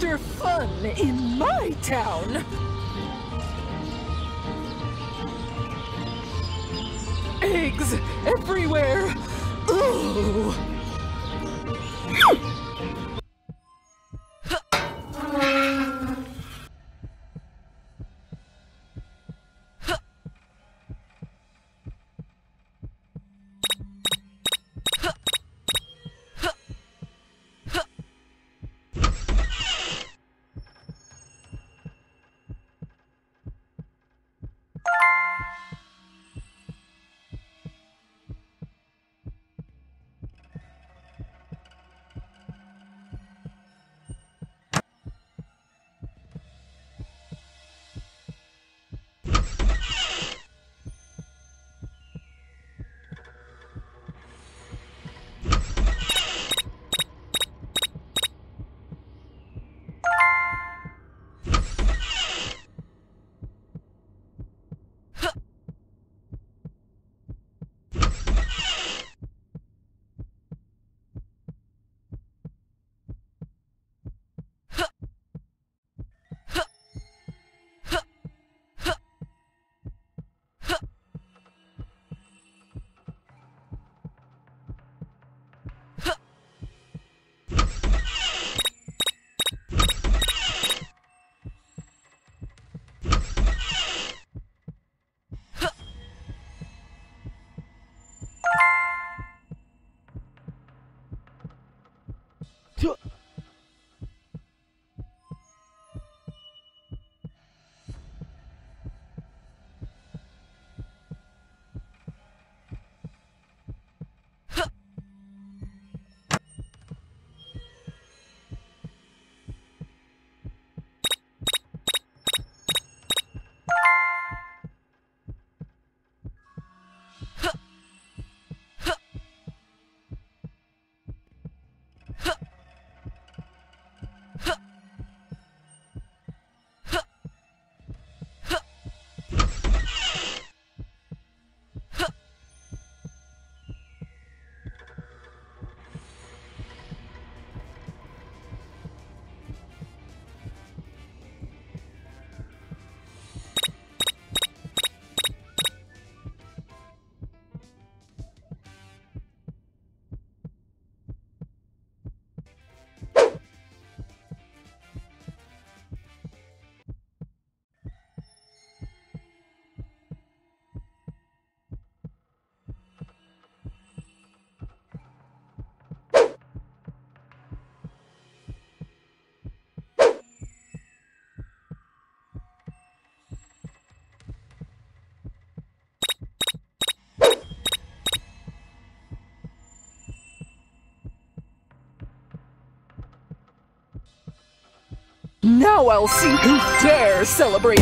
Mr. Fun in my town. Eggs everywhere. Ooh. Now I'll see who dare celebrate.